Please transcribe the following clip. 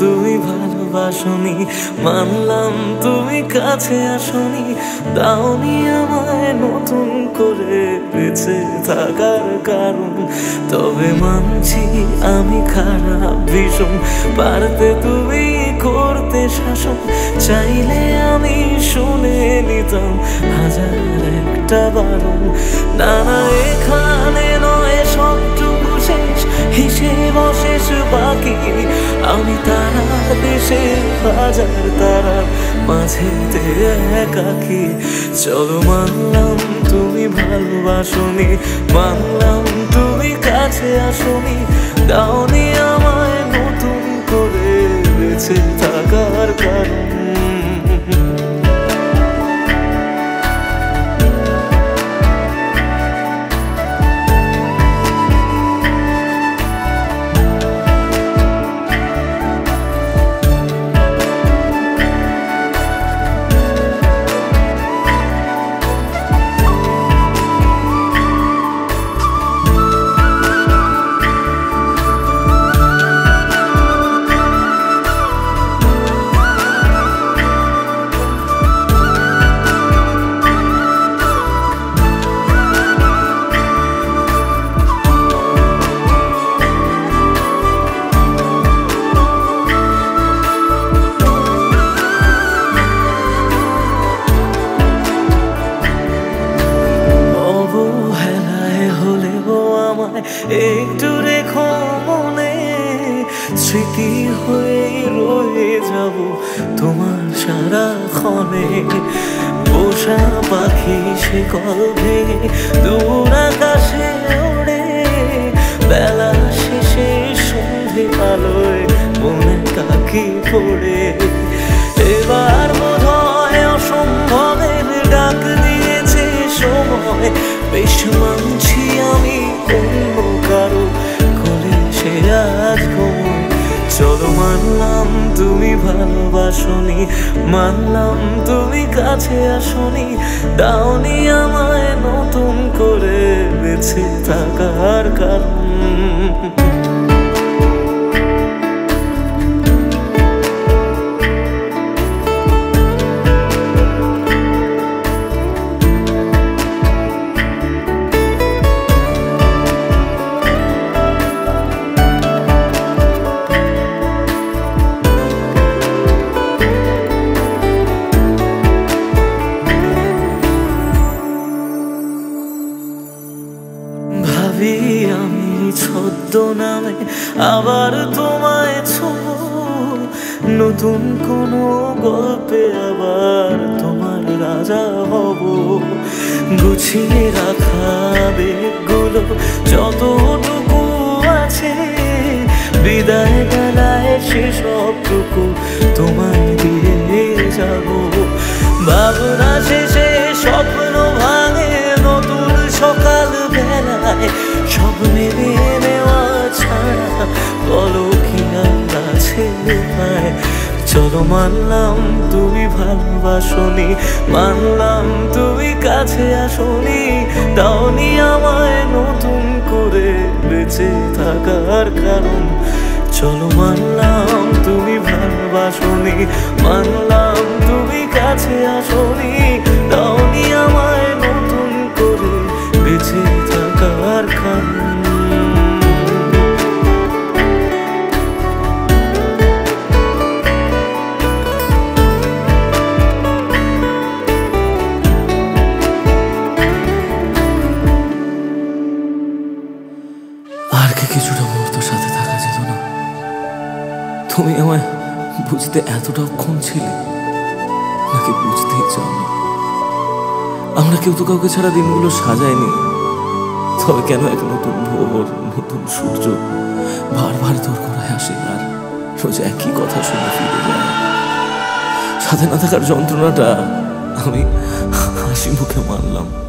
তুমি ভালোবাসোনি, মানলাম তুমি কাছে আসোনি, দাওনি আমায় নতুন করে বেঁচে থাকার কারণ। তবে মানছি আমি খারাপ ভীষণ, পারতে তুমি করতে শাসন, চাইলে আমি শুনে নিতাম হাজার একটা বারণ। না না এখানে নয় সবটুকু শেষ, হিসেব শেষ বাকি আমি তারা দেশে হাজার তারার মাঝেতে একাকি। চলো মানলাম তুমি ভালোবাসোনি, মানলাম তুমি কাছে আসোনি, দাওনি আমায় নতুন করে বেঁচে থাকার কারণ। একটু রেখো মনে, স্মৃতি হয়ে রয়ে যাব তোমার সারাক্ষণে। পোষা পাখি শিকল ভেঙে দূর আকাশে ওড়ে, বেলা শেষে সন্ধে আলোয় মনে কাকি পড়ে। এবার বোধহয় অসম্ভবের ডাক দিয়েছে সময়, বেশ মানছি আমি অন্য কারো করে সে আজ ঘুমোয়। চলো মানলাম তুমি ভালোবাসোনি, মানলাম তুমি কাছে আসোনি, দাওনি আমায় নতুন করে বেঁচে থাকার কারণ। আমি ছদ্মনামে আবার তোমায় ছোঁব, নতুন কোনো গল্পে আবার তোমার রাজা হব। গুছিয়ে রাখা বেগগুলো যতটুকু আছে, বিদায় বেলায় সেসবটুকু তোমায় দিয়ে যাব। ভাবনা শেষে স্বপ্ন ভাঙে নতুন সকাল বেলায়, সব মেনে নেওয়া ছাড়া বলো কি আছে। চলো মানলাম তুমি ভালোবাসোনি, মানলাম তুমি কাছে আসোনি, দাওনি আমায় নতুন করে বেঁচে থাকার কারণ। চলো মানলাম তুমি ভালোবাসোনি, মানলাম তুমি কাছে আসোনি, দাওনি আমায় নতুন করে বেঁচে থাকার কারণ। আর কি কিছুটা মুহূর্ত সাথে থাকা যেত না? তুমি আমায় বুঝতে এতটা অক্ষম ছিলে, নাকি বুঝতেই চাওনি? আমরা কেউ তো কাউকে ছাড়া দিনগুলো সাজাইনি, তবে কেন এক নতুন ভোর নতুন সূর্য বারবার তোর ঘোরায় আসে আর রোজ একই কথা শুনে ফিরে যায়? সাথে না থাকার যন্ত্রণাটা আমি হাসি মুখে মানলাম।